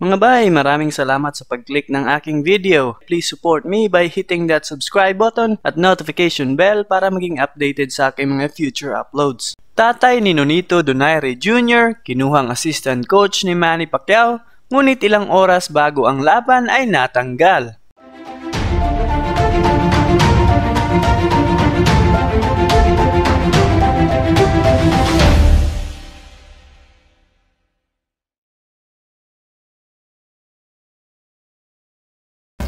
Mga bay, maraming salamat sa pag-click ng aking video. Please support me by hitting that subscribe button at notification bell para maging updated sa aking mga future uploads. Tatay ni Nonito Donaire Jr., kinuhang assistant coach ni Manny Pacquiao, ngunit ilang oras bago ang laban ay natanggal.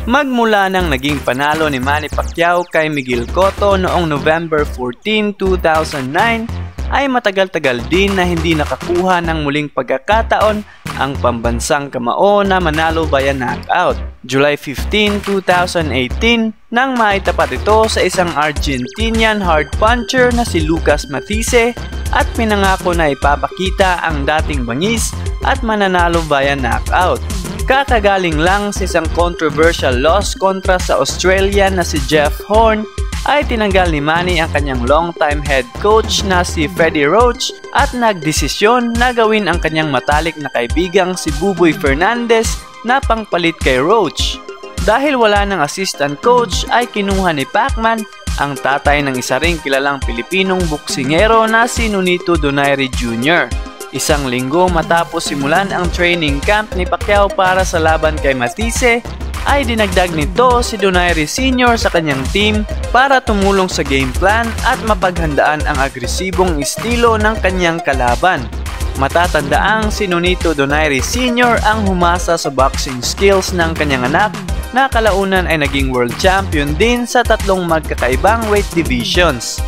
Magmula nang naging panalo ni Manny Pacquiao kay Miguel Cotto noong November 14, 2009 ay matagal-tagal din na hindi nakakuha ng muling pagkakataon ang pambansang kamao na manalo by a knockout. July 15, 2018 nang maitapat ito sa isang Argentinian hard puncher na si Lucas Matise at pinangako na ipapakita ang dating bangis at mananalo by a knockout. Kakagaling lang sa isang controversial loss kontra sa Australia na si Jeff Horn ay tinanggal ni Manny ang kanyang long-time head coach na si Freddie Roach at nagdesisyon na gawin ang kanyang matalik na kaibigang si Buboy Fernandez na pangpalit kay Roach. Dahil wala ng assistant coach ay kinuha ni Pacman ang tatay ng isa ring kilalang Pilipinong boksingero na si Nonito Donaire Jr. Isang linggo matapos simulan ang training camp ni Pacquiao para sa laban kay Matise, ay dinagdag nito si Donaire Senior sa kanyang team para tumulong sa game plan at mapaghandaan ang agresibong estilo ng kanyang kalaban. Matatandaang si Nonito Donaire Senior ang humasa sa boxing skills ng kanyang anak na kalaunan ay naging world champion din sa tatlong magkakaibang weight divisions.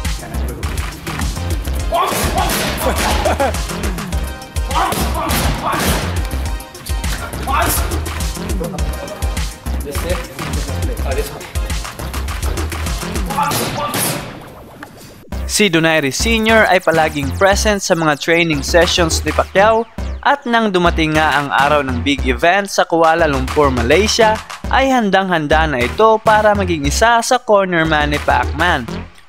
Si Donaire Senior ay palaging present sa mga training sessions ni Pacquiao at nang dumating nga ang araw ng big event sa Kuala Lumpur, Malaysia ay handang-handa na ito para maging isa sa cornerman ni Pacman.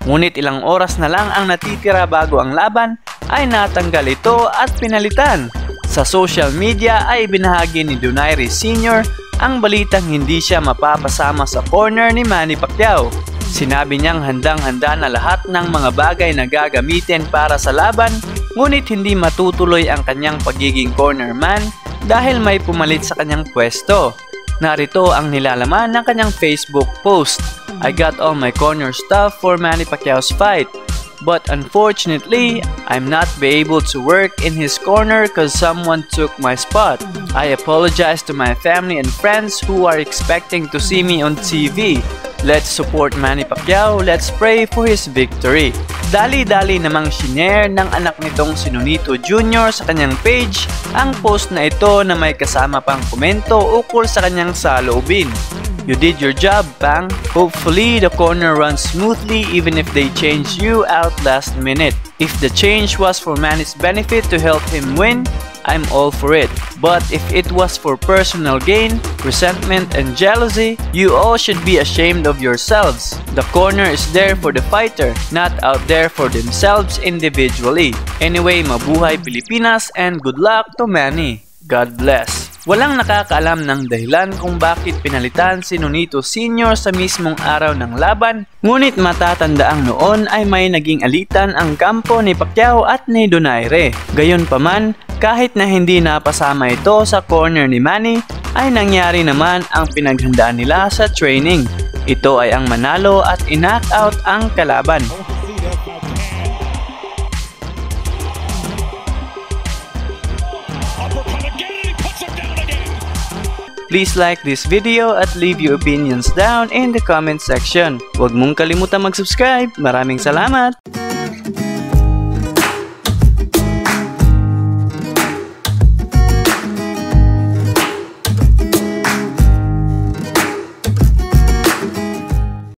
Ngunit ilang oras na lang ang natitira bago ang laban ay natanggal ito at pinalitan. Sa social media ay binahagi ni Donaire Senior ang balitang hindi siya mapapasama sa corner ni Manny Pacquiao. Sinabi niyang handang-handa na lahat ng mga bagay na gagamitin para sa laban, ngunit hindi matutuloy ang kanyang pagiging cornerman dahil may pumalit sa kanyang pwesto. Narito ang nilalaman ng kanyang Facebook post. I got all my corner stuff for Manny Pacquiao's fight. But unfortunately, I'm not be able to work in his corner cause someone took my spot. I apologize to my family and friends who are expecting to see me on TV. Let's support Manny Pacquiao, let's pray for his victory. Dali-dali namang shinare ng anak nitong si Nonito Jr. sa kanyang page ang post na ito na may kasama pang komento ukol sa kanyang saloobin. You did your job, Pang. Hopefully, the corner runs smoothly even if they change you out last minute. If the change was for Manny's benefit to help him win, I'm all for it. But if it was for personal gain, resentment, and jealousy, you all should be ashamed of yourselves. The corner is there for the fighter, not out there for themselves individually. Anyway, mabuhay Pilipinas and good luck to Manny. God bless. Walang nakakaalam ng dahilan kung bakit pinalitan si Nonito Senior sa mismong araw ng laban, ngunit matatandaang noon ay may naging alitan ang kampo ni Pacquiao at ni Donaire. Gayunpaman, kahit na hindi napasama ito sa corner ni Manny, ay nangyari naman ang pinaghandaan nila sa training. Ito ay ang manalo at i-knockout ang kalaban. Please like this video at leave your opinions down in the comment section. Huwag mong kalimutan mag-subscribe. Maraming salamat!